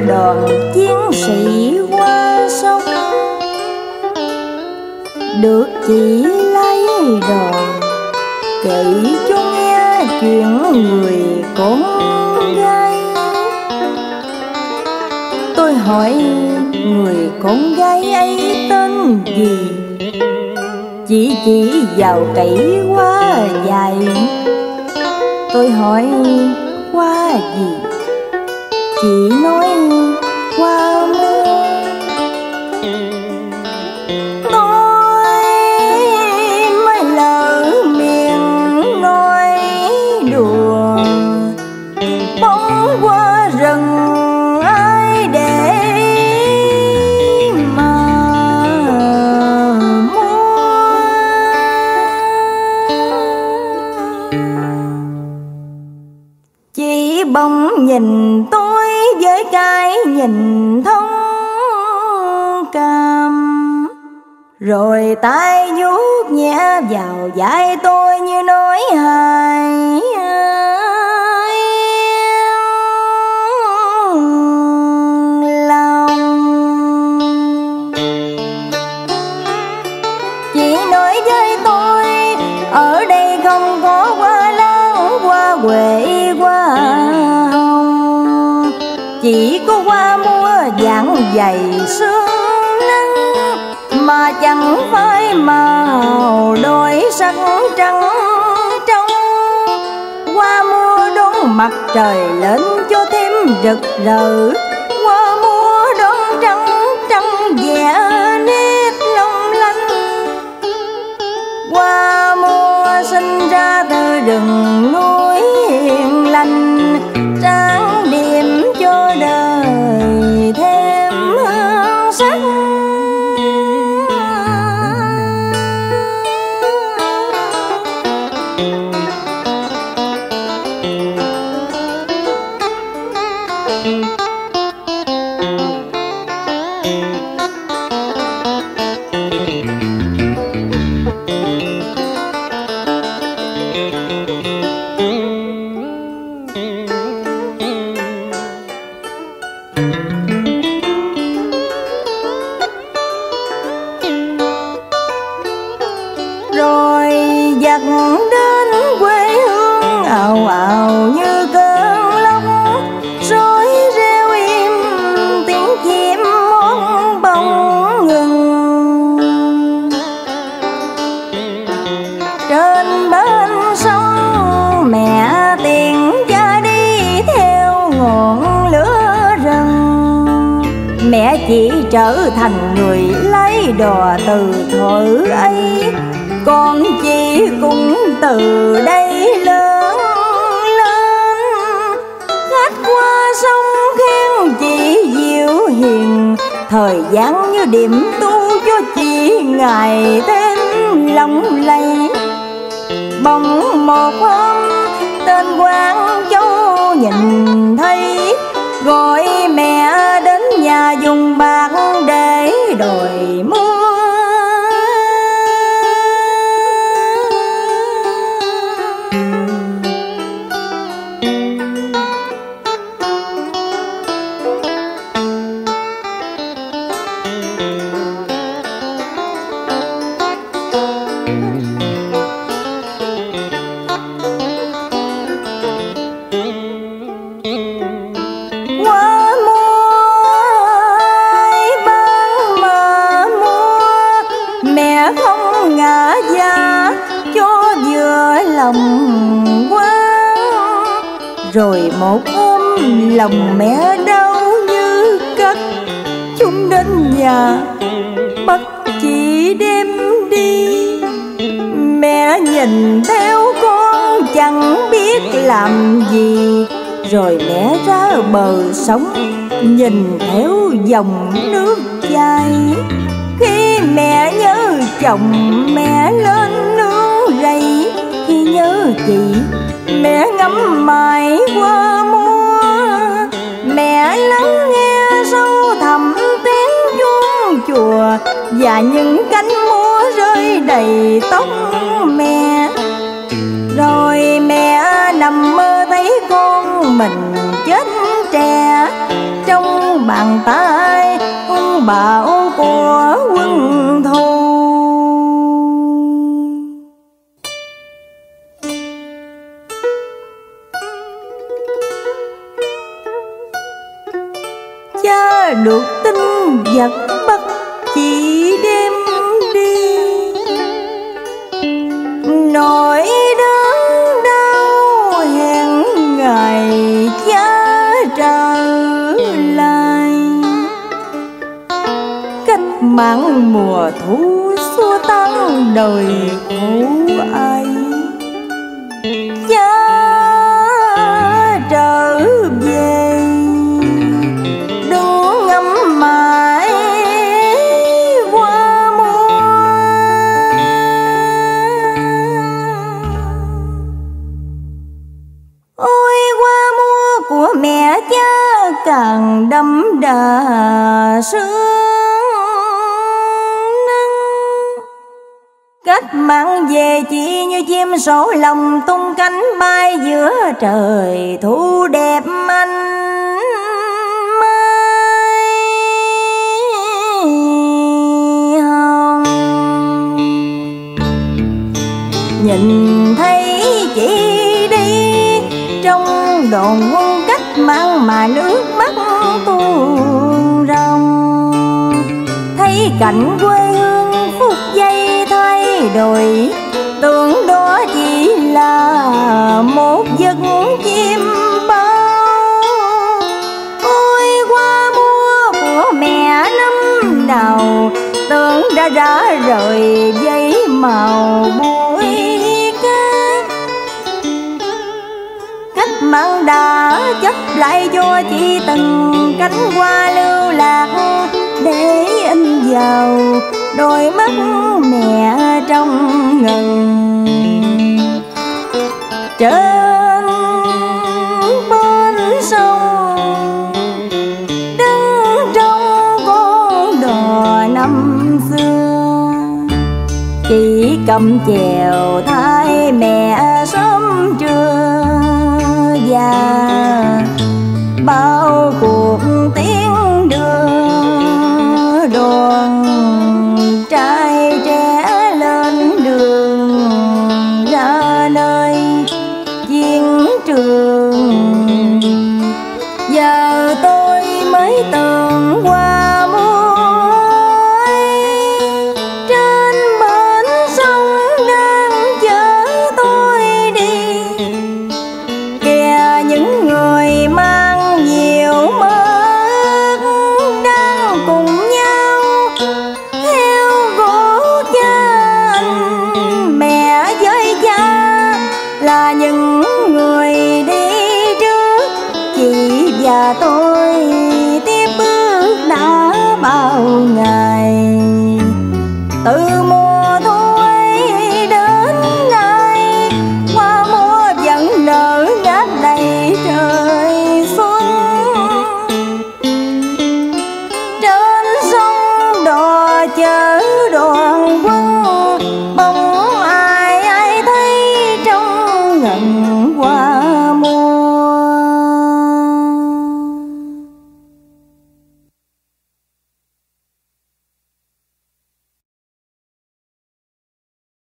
đoàn chiến sĩ qua sông, được chỉ lấy đoàn kể cho nghe chuyện người con gái. Tôi hỏi người con gái ấy tên gì, chỉ vào cậy quá dài. Tôi hỏi qua gì, chị nói hoa mua. Tôi mới lỡ miệng nói đùa, bóng qua rừng ai để mà mua. Chị bỗng nhìn tôi với cái nhìn thông cảm, rồi tay vuốt nhẹ vào vai tôi như nói hài. Chỉ có hoa mua dạng dày sương nắng, mà chẳng phải màu đổi sắc trắng trong. Hoa mua đón mặt trời lên cho thêm rực rỡ, hoa mua đón trăng trăng vẽ nét long lanh. Hoa mua sinh ra từ rừng núi hiền lành, tráng điểm cho đời thêm hương sắc. Chỉ trở thành người lấy đò từ thuở ấy, con chị cũng từ đây lớn lên. Khách qua sông khen chị diệu hiền, thời gian như điểm tu cho chị ngày thêm lòng lay. Bỗng một hôm tên Quang Châu nhìn thấy, gọi mẹ đến nhà dùng bạc để đổi mua. Rồi một hôm lòng mẹ đau như cắt, chúng đến nhà bắt chị đem đi. Mẹ nhìn theo con chẳng biết làm gì, rồi mẹ ra bờ sông nhìn theo dòng nước chảy. Khi mẹ nhớ chồng mẹ lên nương rầy, khi nhớ chị mẹ ngắm mãi hoa mua. Mẹ lắng nghe sâu thẳm tiếng chuông chùa, và những cánh múa rơi đầy tóc mẹ. Rồi mẹ nằm mơ thấy con mình chết trẻ trong là được tinh vật bất chỉ đem đi, nỗi đớn đau hẹn ngày giá trở lại. Cách mạng mùa thu xua tan đời cũ ai, giá trở về càng đẫm đà sương nắng. Cách mạng về chỉ như chim sổ lòng tung cánh bay giữa trời thu đẹp anh mai hồng. Nhìn thấy chị đi trong đồn quân cách mạng mà nước tuôn ròng, thấy cảnh quê hương phút giây thay đổi, tưởng đó chỉ là một giấc chim bao. Ôi hoa mua của mẹ năm nào, tưởng đã rã rời giấy màu bụi cát. Cách mạng đã chấp lại cho chỉ từng cánh hoa lưu lạc, để in vào đôi mắt mẹ trong ngần. Trên bên sông đứng trong con đò năm xưa, chỉ cầm chèo thay mẹ sớm trưa già. Bao cuộc tiếng đưa đoàn trai trẻ lên đường ra nơi chiến trường. Giờ tôi mới tưởng hoa mua trên bến sông đang chở tôi đi. Kìa những người mang là những